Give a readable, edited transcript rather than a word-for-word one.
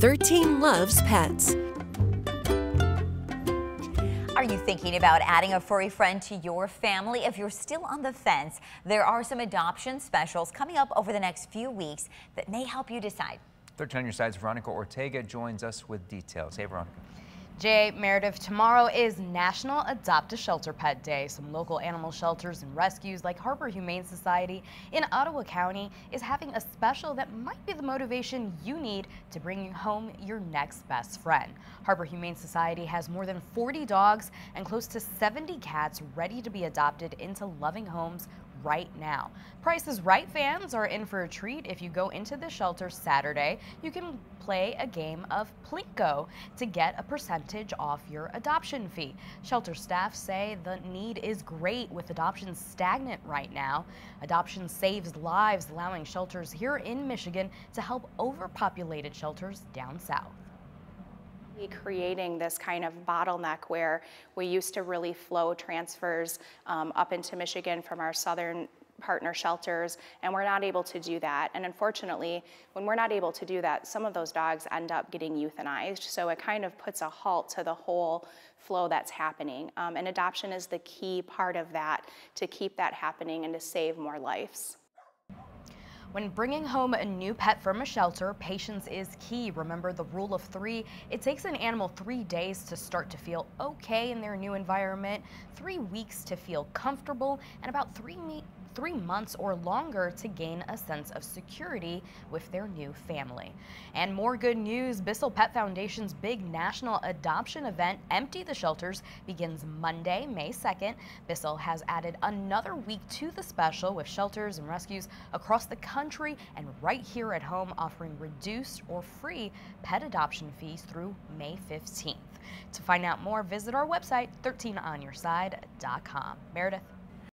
13 Loves Pets. Are you thinking about adding a furry friend to your family? If you're still on the fence, there are some adoption specials coming up over the next few weeks that may help you decide. Third on your side's Veronica Ortega joins us with details. Hey, Veronica. Jay Meredith, tomorrow is National Adopt-A-Shelter Pet Day. Some local animal shelters and rescues like Harbor Humane Society in Ottawa County is having a special that might be the motivation you need to bring home your next best friend. Harbor Humane Society has more than 40 dogs and close to 70 cats ready to be adopted into loving homes right now. Price is Right fans are in for a treat. If you go into the shelter Saturday, you can play a game of Plinko to get a percentage off your adoption fee. Shelter staff say the need is great with adoptions stagnant right now. Adoption saves lives, allowing shelters here in Michigan to help overpopulated shelters down south. Creating this kind of bottleneck where we used to really flow transfers up into Michigan from our southern partner shelters, and we're not able to do that. And unfortunately, when we're not able to do that, some of those dogs end up getting euthanized. So it kind of puts a halt to the whole flow that's happening. And adoption is the key part of that, to keep that happening and to save more lives. When bringing home a new pet from a shelter, patience is key. Remember the rule of 3. It takes an animal 3 days to start to feel okay in their new environment, 3 weeks to feel comfortable, and about three months or longer to gain a sense of security with their new family. And more good news, Bissell Pet Foundation's big national adoption event, Empty the Shelters, begins Monday, May 2nd. Bissell has added another week to the special with shelters and rescues across the country and right here at home, offering reduced or free pet adoption fees through May 15th. To find out more, visit our website, 13onyourside.com. Meredith.